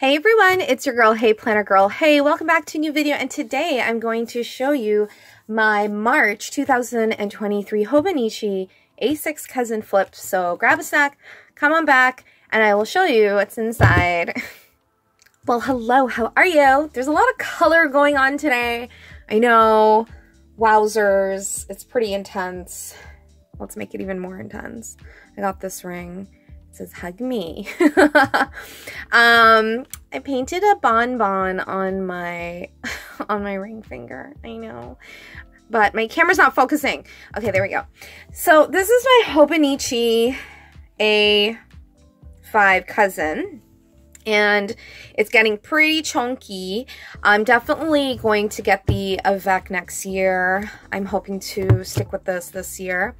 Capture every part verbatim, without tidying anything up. Hey everyone, it's your girl, Hey Planner Girl. Hey, welcome back to a new video, and today I'm going to show you my March two thousand twenty-three Hobonichi A six Cousin Flip. So grab a snack, come on back, and I will show you what's inside. Well, hello, how are you? There's a lot of color going on today. I know, wowzers, it's pretty intense. Let's make it even more intense. I got this ring. Says hug me. um I painted a bonbon on my on my ring finger. I know, but my camera's not focusing. Okay, there we go. So this is my Hobonichi A five Cousin, and it's getting pretty chunky. I'm definitely going to get the Avec next year. I'm hoping to stick with this this year.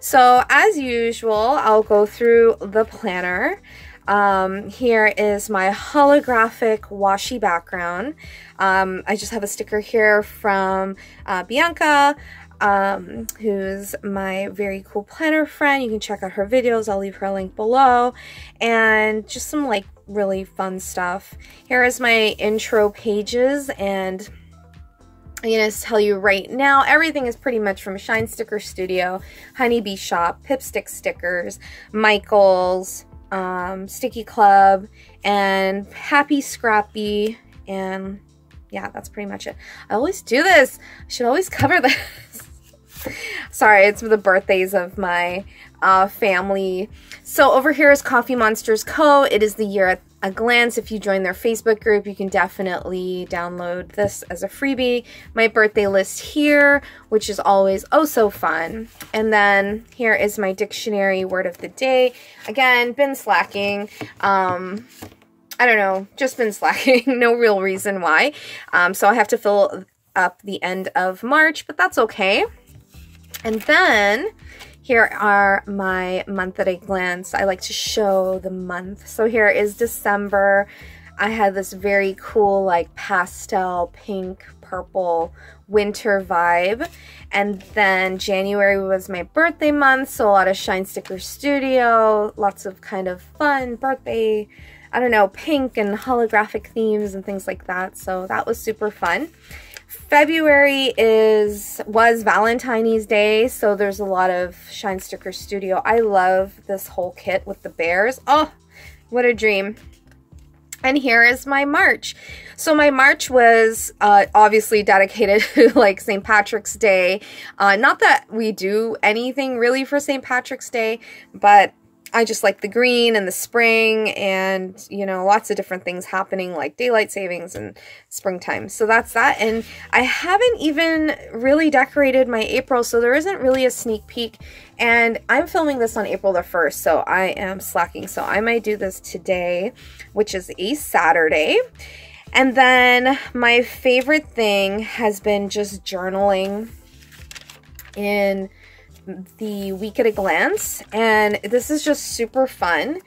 So as usual, I'll go through the planner. Um, here is my holographic washi background. Um, I just have a sticker here from uh, Bianca, um, who's my very cool planner friend. You can check out her videos. I'll leave her link below. And just some like really fun stuff. Here is my intro pages, and I'm gonna tell you right now, everything is pretty much from Shine Sticker Studio, Honeybee Shop, Pipstick Stickers, Michael's, um, Sticky Club, and Happy Scrappy, and yeah, that's pretty much it. I always do this. I should always cover this. Sorry, it's for the birthdays of my uh, family. So over here is Coffee Monsters Co. It is the year at a glance. If you join their Facebook group, you can definitely download this as a freebie. My birthday list here, which is always oh so fun. And then here is my dictionary word of the day. Again, been slacking. Um, I don't know, just been slacking. No real reason why. Um, so I have to fill up the end of March, but that's okay. And then here are my month at a glance. I like to show the month. So here is December. I had this very cool like pastel, pink, purple winter vibe. And then January was my birthday month. So a lot of Shine Sticker Studio, lots of kind of fun birthday, I don't know, pink and holographic themes and things like that. So that was super fun. February is was Valentine's Day, so there's a lot of Shine Sticker Studio. I love this whole kit with the bears. Oh, what a dream. And here is my March. So my March was uh, obviously dedicated to like Saint Patrick's Day. Uh, not that we do anything really for Saint Patrick's Day, but I just like the green and the spring and, you know, lots of different things happening like daylight savings and springtime. So that's that. And I haven't even really decorated my April, so there isn't really a sneak peek. And I'm filming this on April the first, so I am slacking. So I might do this today, which is a Saturday. And then my favorite thing has been just journaling in the week at a glance, and this is just super fun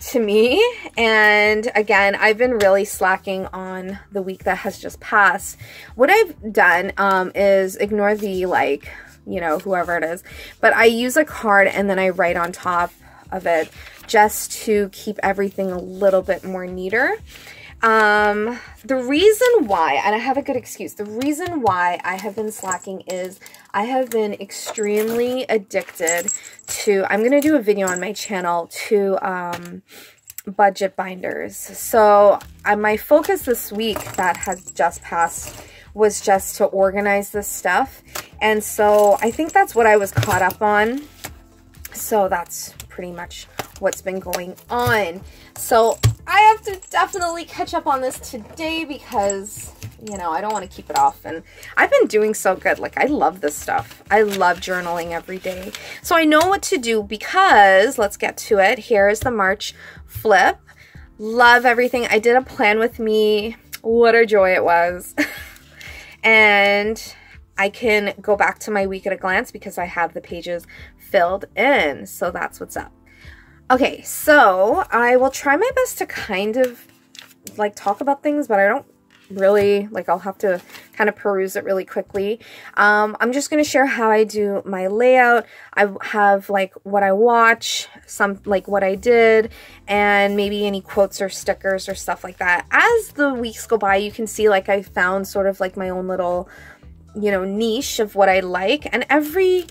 to me. And again, I've been really slacking on the week that has just passed. What I've done um, is ignore the like, you know, whoever it is, but I use a card and then I write on top of it just to keep everything a little bit more neater. Um, the reason why, and I have a good excuse, the reason why I have been slacking is I have been extremely addicted to, I'm going to do a video on my channel, to, um, budget binders. So uh, my focus this week that has just passed was just to organize this stuff. And so I think that's what I was caught up on. So that's pretty much what's been going on. So I have to definitely catch up on this today because, you know, I don't want to keep it off. And I've been doing so good. Like, I love this stuff. I love journaling every day. So I know what to do because, let's get to it. Here is the March flip. Love everything. I did a plan with me. What a joy it was. And I can go back to my week at a glance because I have the pages filled in. So that's what's up. Okay, so I will try my best to kind of like talk about things, but I don't really, like, I'll have to kind of peruse it really quickly. Um, I'm just going to share how I do my layout. I have, like, what I watch, some, like, what I did, and maybe any quotes or stickers or stuff like that. As the weeks go by, you can see, like, I found sort of, like, my own little, you know, niche of what I like. And every...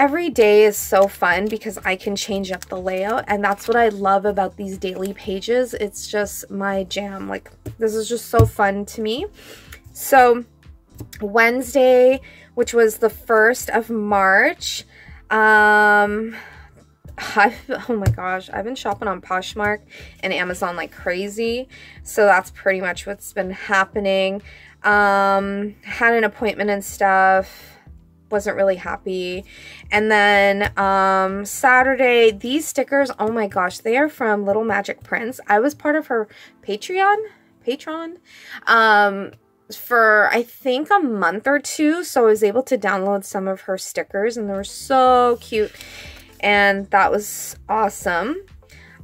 Every day is so fun because I can change up the layout, and that's what I love about these daily pages. It's just my jam. Like, this is just so fun to me. So Wednesday, which was the first of March, um, I've, oh my gosh, I've been shopping on Poshmark and Amazon like crazy. So that's pretty much what's been happening. Um, had an appointment and stuff. Wasn't really happy. And then um, Saturday, these stickers, oh my gosh, they are from Little Magic Prince. I was part of her Patreon, Patreon, um, for I think a month or two. So I was able to download some of her stickers, and they were so cute. And that was awesome.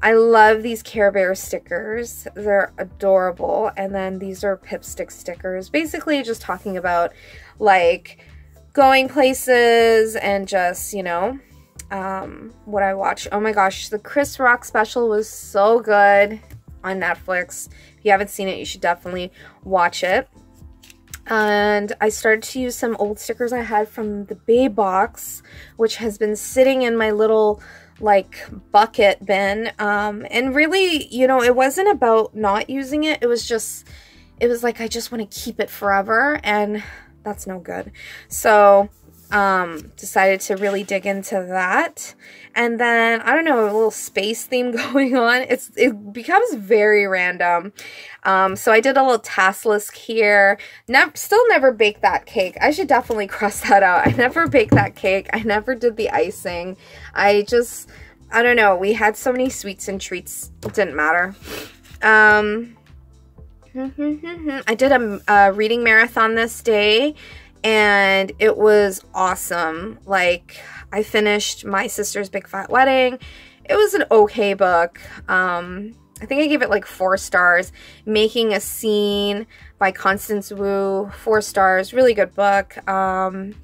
I love these Care Bear stickers. They're adorable. And then these are Pipstick stickers, basically just talking about like going places and just, you know, um, what I watch. Oh my gosh, the Chris Rock special was so good on Netflix. If you haven't seen it, you should definitely watch it. And I started to use some old stickers I had from the Bay Box, which has been sitting in my little, like, bucket bin. Um, and really, you know, it wasn't about not using it. It was just, it was like, I just want to keep it forever. And that's no good. So, um, decided to really dig into that. And then, I don't know, a little space theme going on. It's, it becomes very random. Um, so I did a little task list here. Ne- still never baked that cake. I should definitely cross that out. I never baked that cake. I never did the icing. I just, I don't know. We had so many sweets and treats. It didn't matter. Um... I did a, a reading marathon this day, and it was awesome. Like, I finished My Sister's Big Fat Wedding. It was an okay book. Um, I think I gave it like four stars. Making a Scene by Constance Wu, four stars. Really good book. Um,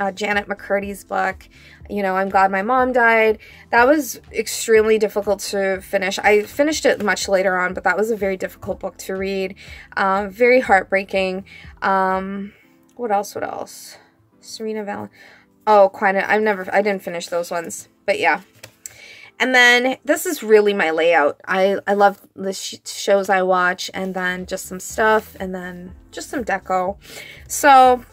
uh, Jennette McCurdy's book. You know, I'm Glad My Mom Died. That was extremely difficult to finish. I finished it much later on, but that was a very difficult book to read. Um, very heartbreaking. Um, what else, what else? Serena Valen. Oh, quite a, I've never, I didn't finish those ones, but yeah. And then this is really my layout. I, I love the sh shows I watch, and then just some stuff, and then just some deco. So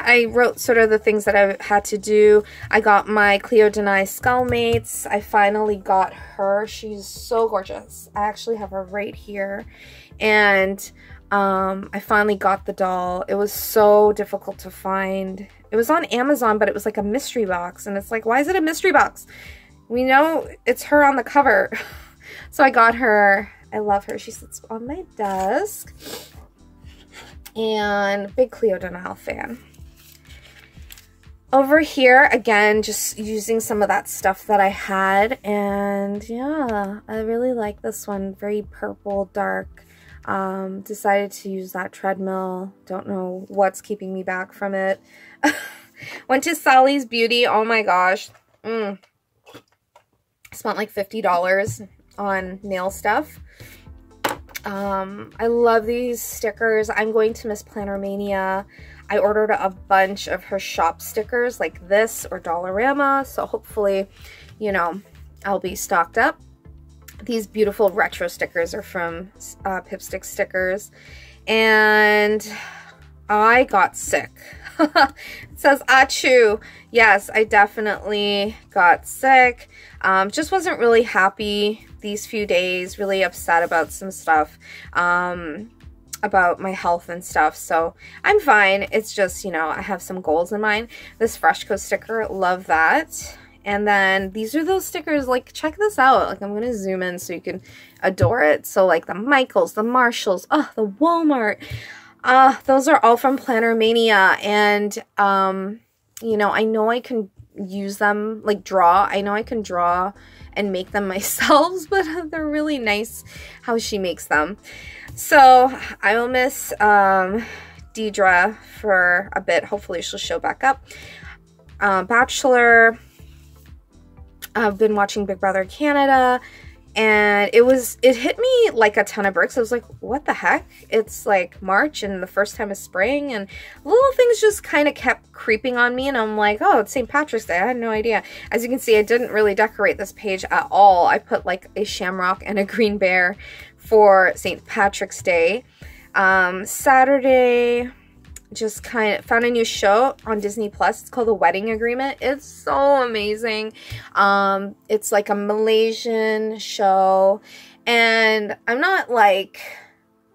I wrote sort of the things that I had to do. I got my Cleo De Nile Skullmates. I finally got her. She's so gorgeous. I actually have her right here. And um, I finally got the doll. It was so difficult to find. It was on Amazon, but it was like a mystery box. And it's like, why is it a mystery box? We know it's her on the cover. So I got her. I love her. She sits on my desk. And big Cleo De Nile fan. Over here, again, just using some of that stuff that I had, and yeah, I really like this one. Very purple, dark. Um, decided to use that treadmill. Don't know what's keeping me back from it. Went to Sally's Beauty. Oh my gosh. Mm. Spent like fifty dollars on nail stuff. Um, I love these stickers. I'm going to miss Planner Mania. I ordered a bunch of her shop stickers like this or Dollarama, so hopefully, you know, I'll be stocked up. These beautiful retro stickers are from uh, Pipstick Stickers, and I got sick. It says achoo. Yes, I definitely got sick. Um, just wasn't really happy these few days, really upset about some stuff. Um... about my health and stuff, so I'm fine. It's just, you know, I have some goals in mind. This Freshco sticker, love that. And then these are those stickers, like, check this out. Like, I'm gonna zoom in so you can adore it. So like the Michaels, the Marshalls, oh, the Walmart, uh, those are all from Planner Mania. And um, you know, I know I can use them, like draw. I know I can draw and make them myself, but they're really nice how she makes them. So I will miss um, Deidre for a bit. Hopefully she'll show back up. Uh, Bachelor, I've been watching Big Brother Canada, and it was, it hit me like a ton of bricks. I was like, what the heck? It's like March and the first time of spring, and little things just kind of kept creeping on me, and I'm like, oh, it's Saint Patrick's Day. I had no idea. As you can see, I didn't really decorate this page at all. I put like a shamrock and a green bear for Saint Patrick's Day. Um, Saturday, just kind of found a new show on Disney Plus. It's called The Wedding Agreement. It's so amazing. Um, it's like a Malaysian show, and I'm not like,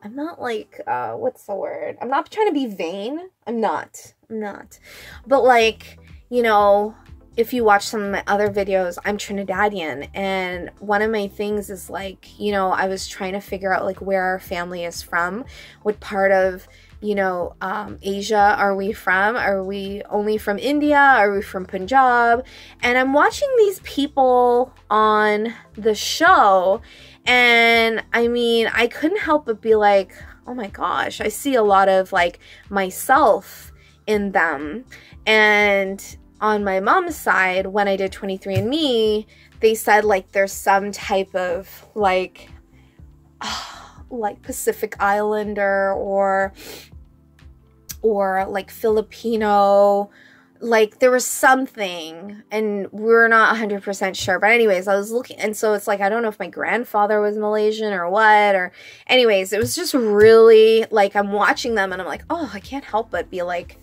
I'm not like, uh, what's the word? I'm not trying to be vain. I'm not, I'm not. But like, you know, if you watch some of my other videos, I'm Trinidadian, and one of my things is like, you know, I was trying to figure out like where our family is from, what part of, you know, um, Asia are we from? Are we only from India? Are we from Punjab? And I'm watching these people on the show, and I mean, I couldn't help but be like, oh my gosh, I see a lot of like myself in them. And on my mom's side, when I did twenty-three and me, they said like there's some type of like, like Pacific Islander or or like Filipino, like there was something, and we're not one hundred percent sure. But anyways, I was looking, and so it's like, I don't know if my grandfather was Malaysian or what, or anyways, it was just really like, I'm watching them and I'm like, oh, I can't help but be like,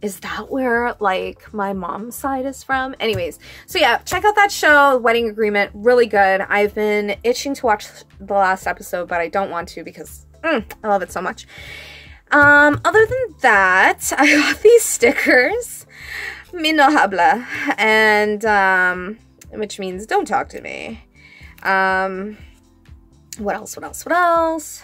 is that where like my mom's side is from? Anyways, so yeah, check out that show, Wedding Agreement, really good. I've been itching to watch the last episode, but I don't want to because mm, I love it so much. Um, other than that, I got these stickers, "Me no habla," and um, which means don't talk to me. Um, what else? What else? What else?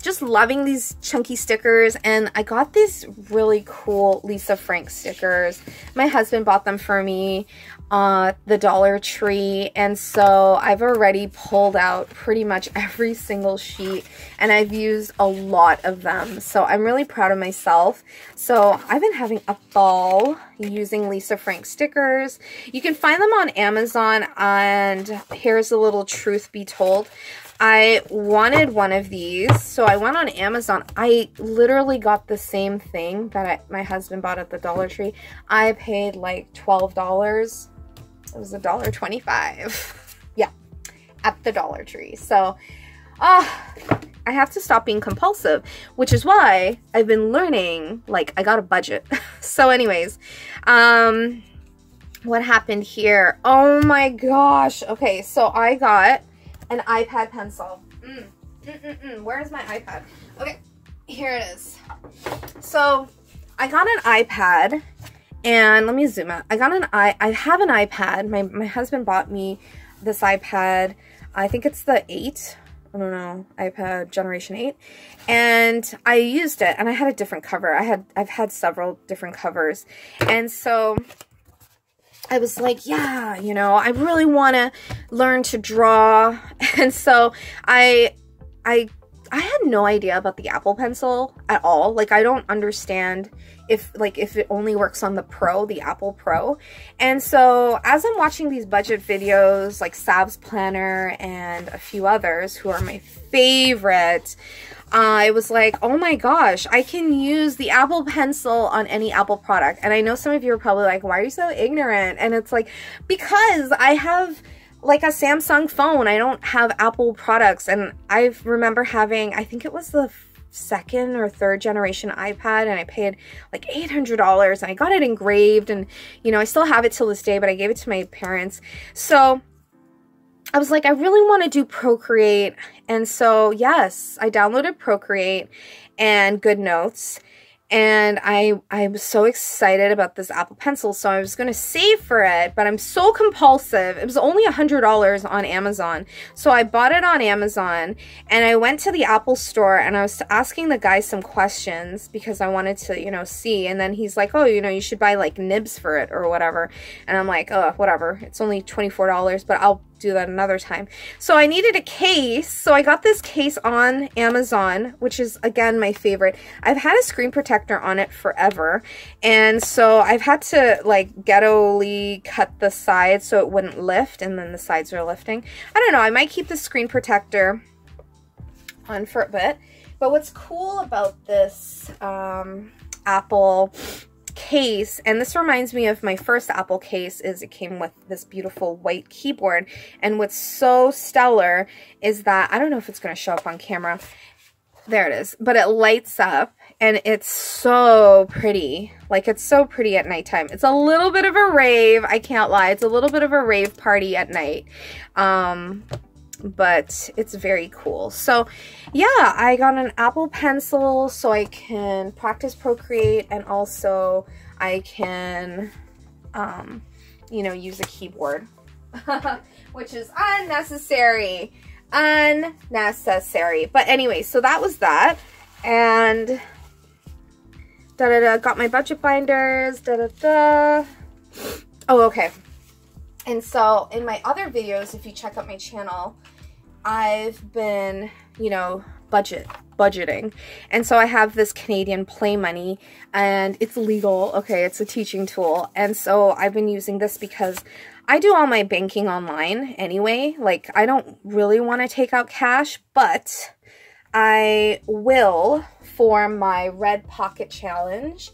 Just loving these chunky stickers, and I got these really cool Lisa Frank stickers. My husband bought them for me at uh, the Dollar Tree, and so I've already pulled out pretty much every single sheet, and I've used a lot of them, so I'm really proud of myself. So I've been having a ball using Lisa Frank stickers. You can find them on Amazon, and here's a little truth be told. I wanted one of these, so I went on Amazon. I literally got the same thing that I, my husband bought at the Dollar Tree. I paid like twelve dollars. It was a dollar twenty-five. Yeah, at the Dollar Tree. So, ah, uh, I have to stop being compulsive, which is why I've been learning, like, I got a budget. So anyways, um, what happened here? Oh my gosh. Okay, so I got an iPad pencil. Mm. Mm -mm -mm. Where is my iPad? Okay, here it is. So I got an iPad, and let me zoom out. I got an i. I have an iPad. My my husband bought me this iPad. I think it's the eight. I don't know, iPad generation eight, and I used it. And I had a different cover. I had I've had several different covers, and so I was like, yeah, you know, I really want to learn to draw. And so I, I, I had no idea about the Apple Pencil at all. Like, I don't understand if, like, if it only works on the Pro, the Apple Pro. And so as I'm watching these budget videos, like Sav's Planner and a few others who are my favorite, uh, I was like, oh my gosh, I can use the Apple Pencil on any Apple product. And I know some of you are probably like, why are you so ignorant? And it's like, because I have like a Samsung phone. I don't have Apple products. And I remember having, I think it was the second or third generation iPad, and I paid like eight hundred dollars, and I got it engraved, and, you know, I still have it till this day, but I gave it to my parents. So I was like, I really want to do Procreate. And so, yes, I downloaded Procreate and Good Notes, And I, I was so excited about this Apple Pencil, so I was going to save for it, but I'm so compulsive. It was only one hundred dollars on Amazon. So I bought it on Amazon, and I went to the Apple store, and I was asking the guy some questions because I wanted to, you know, see. And then he's like, oh, you know, you should buy, like, nibs for it or whatever. And I'm like, oh, whatever. It's only twenty-four dollars, but I'll do that another time. So I needed a case, so I got this case on Amazon, which is, again, my favorite. I've had a screen protector on it forever, and so I've had to, like, ghetto-ly cut the sides so it wouldn't lift, and then the sides are lifting. I don't know, I might keep the screen protector on for a bit, but what's cool about this um, Apple case, and this reminds me of my first Apple case, is it came with this beautiful white keyboard. And what's so stellar is that, I don't know if it's going to show up on camera, there it is, but it lights up, and it's so pretty. Like, it's so pretty at nighttime. It's a little bit of a rave, I can't lie, it's a little bit of a rave party at night, um, but it's very cool. So yeah, I got an Apple Pencil so I can practice Procreate, and also I can, um, you know, use a keyboard, which is unnecessary, unnecessary. But anyway, so that was that, and da-da-da, got my budget binders, da-da-da. Oh, okay. And so in my other videos, if you check out my channel, I've been, you know, budget, budgeting. And so I have this Canadian play money, and it's legal, okay, it's a teaching tool. And so I've been using this because I do all my banking online anyway. Like, I don't really want to take out cash, but I will for my Red Pocket Challenge.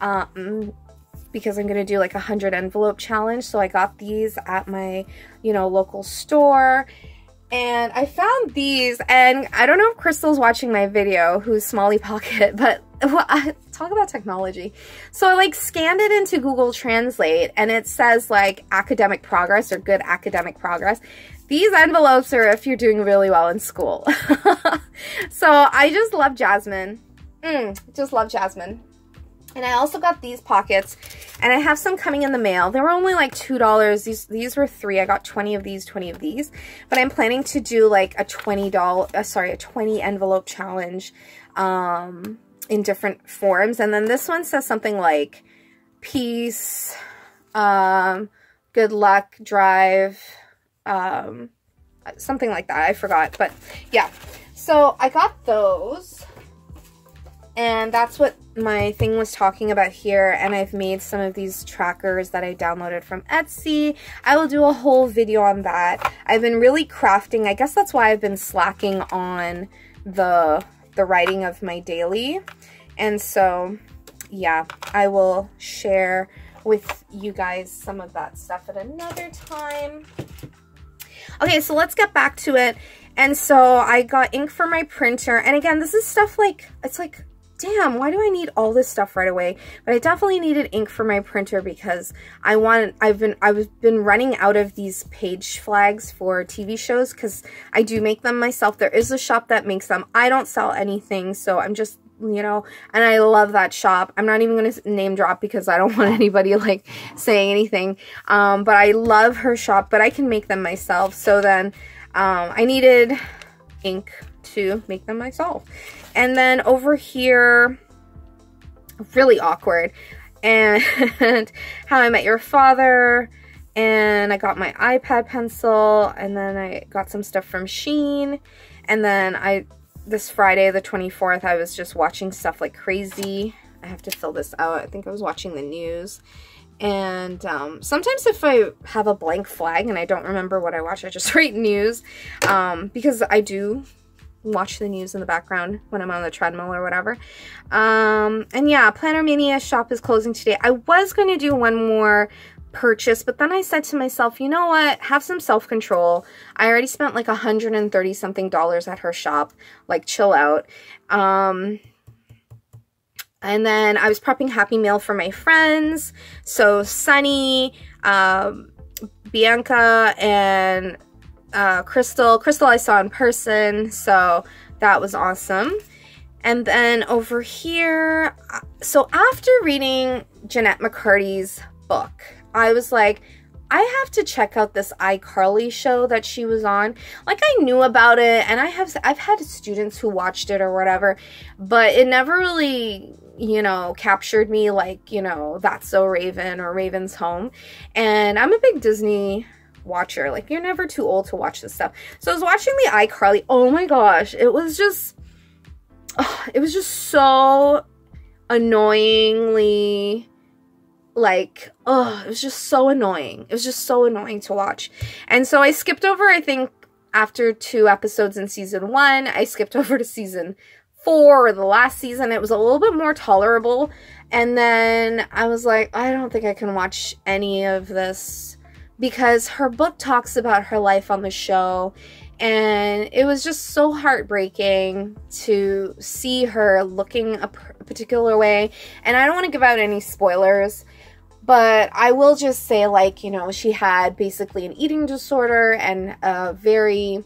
Um... because I'm gonna do like a hundred envelope challenge. So I got these at my, you know, local store, and I found these, and I don't know if Crystal's watching my video, who's Smalley Pocket, but well, I, talk about technology. So I like scanned it into Google Translate, and it says like academic progress or good academic progress. These envelopes are if you're doing really well in school. So I just love Jasmine, mm, just love Jasmine. And I also got these pockets, and I have some coming in the mail. They were only like two dollars. These these were three. I got twenty of these, twenty of these. But I'm planning to do like a twenty dollar, uh, sorry, a twenty envelope challenge um, in different forms. And then this one says something like peace, um, good luck, drive, um, something like that. I forgot, but yeah. So I got those. And that's what my thing was talking about here, and I've made some of these trackers that I downloaded from Etsy. I will do a whole video on that. I've been really crafting. I guess that's why I've been slacking on the, the writing of my daily. And so, yeah, I will share with you guys some of that stuff at another time. Okay, so let's get back to it. And so I got ink for my printer. And again, this is stuff like, it's like, damn, why do I need all this stuff right away? But I definitely needed ink for my printer because I want, I've been, I've been running out of these page flags for T V shows because I do make them myself. There is a shop that makes them. I don't sell anything, so I'm just, you know, and I love that shop. I'm not even going to name drop because I don't want anybody like saying anything. Um, but I love her shop, but I can make them myself. So then um, I needed ink to make them myself. And then over here, really awkward, and How I Met Your Father, and I got my iPad pencil, and then I got some stuff from Shein, and then I, this Friday the twenty-fourth, I was just watching stuff like crazy. I have to fill this out. I think I was watching the news. And um, sometimes if I have a blank flag and I don't remember what I watch, I just write news, um, because I do watch the news in the background when I'm on the treadmill or whatever. Um, and yeah, Planner Mania shop is closing today. I was going to do one more purchase, but then I said to myself, you know what, have some self-control. I already spent like one hundred thirty something dollars at her shop, like chill out. Um, and then I was prepping Happy Meal for my friends. So Sunny, um, Bianca, and Uh, Crystal. Crystal I saw in person, so that was awesome. And then over here, so after reading Jennette McCurdy's book, I was like, I have to check out this iCarly show that she was on. Like, I knew about it, and I have, I've had students who watched it or whatever, but it never really, you know, captured me like, you know, That's So Raven or Raven's Home. And I'm a big Disney watcher. Like, you're never too old to watch this stuff. So I was watching the iCarly. Oh my gosh, it was just, oh, it was just so annoyingly... like, oh, it was just so annoying. It was just so annoying to watch. And so I skipped over, I think, after two episodes in season one, I skipped over to season four, or the last season. It was a little bit more tolerable. And then I was like, I don't think I can watch any of this, because her book talks about her life on the show. And it was just so heartbreaking to see her looking a particular way. And I don't want to give out any spoilers, but I will just say, like, you know, she had basically an eating disorder and a very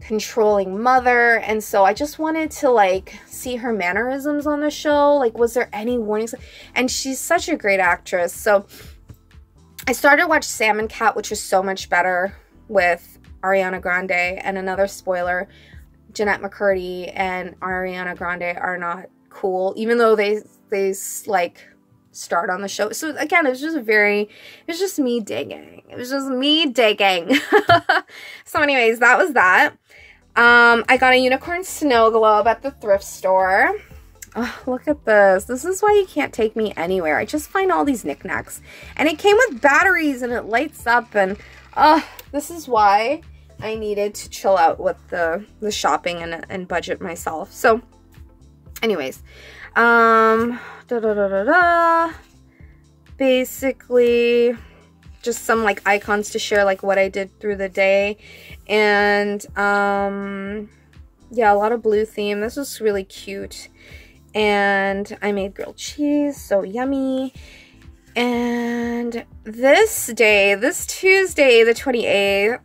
controlling mother. And so I just wanted to, like, see her mannerisms on the show. Like, was there any warnings? And she's such a great actress. So I started watching Sam and Cat, which is so much better, with Ariana Grande. And another spoiler, Jennette McCurdy and Ariana Grande are not cool, even though they, they like... start on the show. So again, it was just very, it was just me digging. It was just me digging. So anyways, that was that. Um, I got a unicorn snow globe at the thrift store. Oh, look at this. This is why you can't take me anywhere. I just find all these knickknacks. And it came with batteries and it lights up, and oh, this is why I needed to chill out with the, the shopping and, and budget myself. So anyways, um, da, da, da, da, da. basically just some like icons to share, like what I did through the day. And um, yeah, a lot of blue theme. This was really cute. And I made grilled cheese, so yummy. And this day, this Tuesday, the twenty-eighth,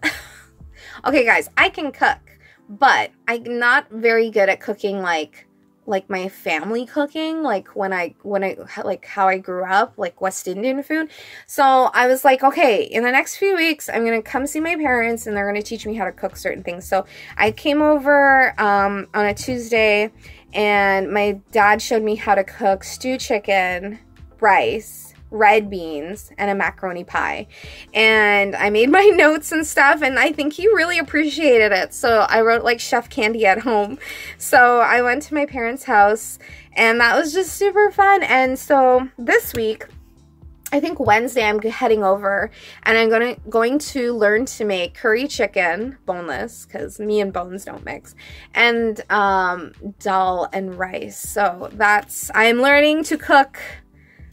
okay guys, I can cook, but I'm not very good at cooking like like my family cooking, like when I, when I, like how I grew up, like West Indian food. So I was like, okay, in the next few weeks, I'm going to come see my parents and they're going to teach me how to cook certain things. So I came over um, on a Tuesday and my dad showed me how to cook stew chicken, rice, red beans, and a macaroni pie. And I made my notes and stuff, and I think he really appreciated it. So I wrote like Chef Candy at home. So I went to my parents' house, and that was just super fun. And so this week, I think Wednesday, I'm heading over, and I'm gonna, going to learn to make curry chicken, boneless, because me and bones don't mix, and um, dal and rice. So that's, I'm learning to cook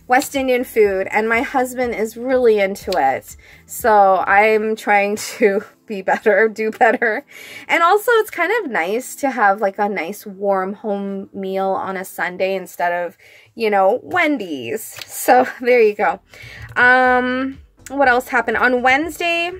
West Indian food, and my husband is really into it. So I'm trying to be better, do better. And also it's kind of nice to have like a nice warm home meal on a Sunday instead of, you know, Wendy's. So there you go. Um, what else happened? On Wednesday,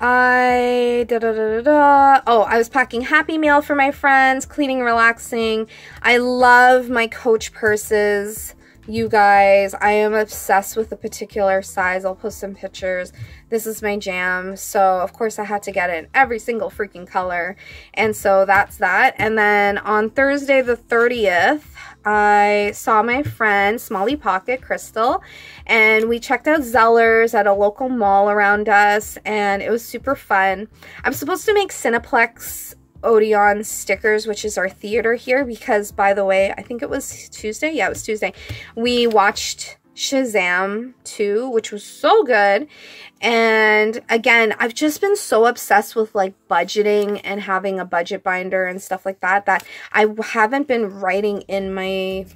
I, da, da, da, da, da. Oh, I was packing Happy Meal for my friends, cleaning, relaxing. I love my Coach purses, you guys. I am obsessed with a particular size. I'll post some pictures. This is my jam. So of course I had to get it in every single freaking color. And so that's that. And then on Thursday the thirtieth, I saw my friend Smalley Pocket, Crystal, and we checked out Zellers at a local mall around us, and it was super fun. I'm supposed to make Cineplex Odeon stickers, which is our theater here, because, by the way, I think it was Tuesday? Yeah, it was Tuesday. We watched Shazam two, which was so good. And again, I've just been so obsessed with like budgeting and having a budget binder and stuff like that, that I haven't been writing in my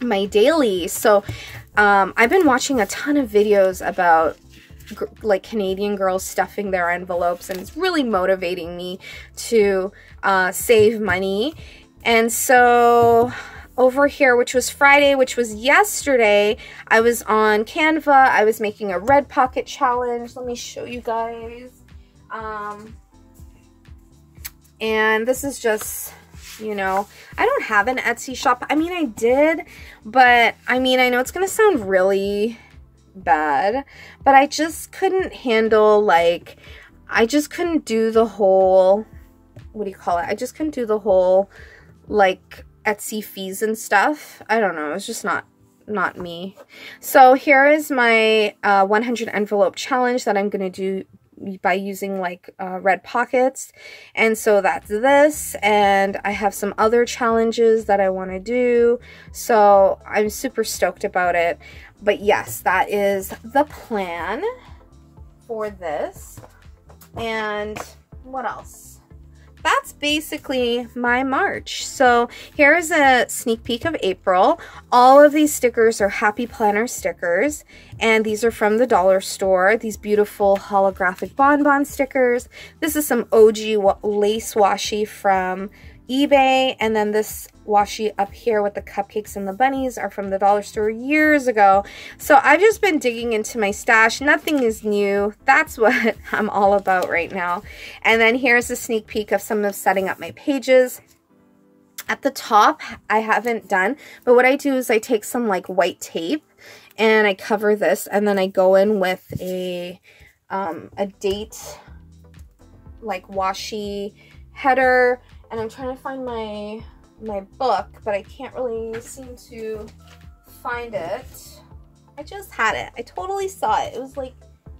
my daily. So um, I've been watching a ton of videos about like Canadian girls stuffing their envelopes, and it's really motivating me to uh, save money. And so over here, which was Friday, which was yesterday, I was on Canva. I was making a red pocket challenge. Let me show you guys. Um, and this is just you know. I don't have an Etsy shop. I mean, I did, but I mean, I know it's gonna sound really bad, but I just couldn't handle, like, I just couldn't do the whole, what do you call it? I just couldn't do the whole, like, Etsy fees and stuff. I don't know. It's just not not me. So here is my uh, one hundred envelope challenge that I'm going to do by using, like, uh, red pockets. And so that's this. And I have some other challenges that I want to do. So I'm super stoked about it. But yes, that is the plan for this. And what else? That's basically my March. So here is a sneak peek of April. All of these stickers are Happy Planner stickers, and these are from the dollar store. These beautiful holographic bonbon stickers. This is some O G wa lace washi from eBay, and then this washi up here with the cupcakes and the bunnies are from the dollar store years ago. So I've just been digging into my stash. Nothing is new. That's what I'm all about right now. And then here's a sneak peek of some of setting up my pages. At the top, I haven't done, but what I do is I take some, like, white tape and I cover this, and then I go in with a um, a date, like, washi header. And I'm trying to find my my book, but I can't really seem to find it. I just had it. I totally saw it. It was, like,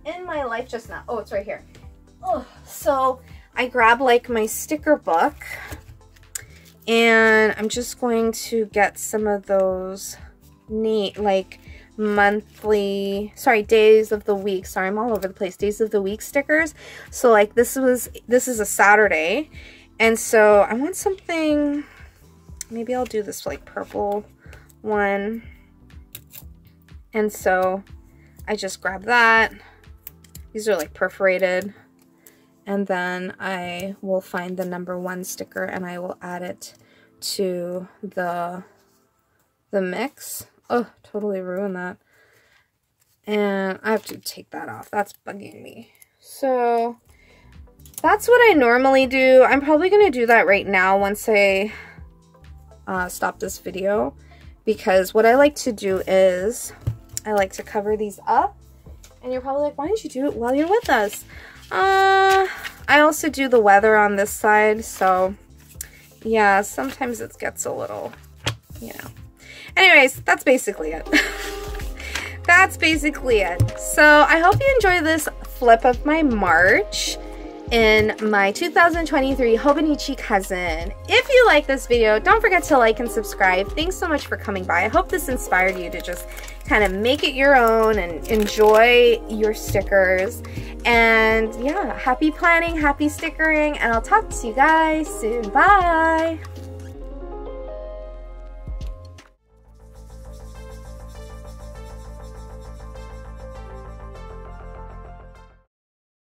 in my life just now. Oh, it's right here. Oh, so I grab, like, my sticker book, and I'm just going to get some of those neat, like, monthly, sorry, days of the week. Sorry, I'm all over the place. Days of the week stickers. So, like, this was this is a Saturday. And so I want something, maybe I'll do this, like, purple one. And so I just grab that. These are, like, perforated. And then I will find the number one sticker and I will add it to the, the mix. Oh, totally ruined that. And I have to take that off. That's bugging me. So that's what I normally do. I'm probably going to do that right now once I uh, stop this video, because what I like to do is I like to cover these up, and you're probably like, why didn't you do it while you're with us? Uh, I also do the weather on this side, so yeah, sometimes it gets a little, you know. Anyways, that's basically it. That's basically it. So I hope you enjoy this flip of my March in my two thousand twenty-three Hobonichi Cousin. If you like this video, don't forget to like and subscribe. Thanks so much for coming by. I hope this inspired you to just kind of make it your own and enjoy your stickers. And yeah, happy planning, happy stickering, and I'll talk to you guys soon. Bye!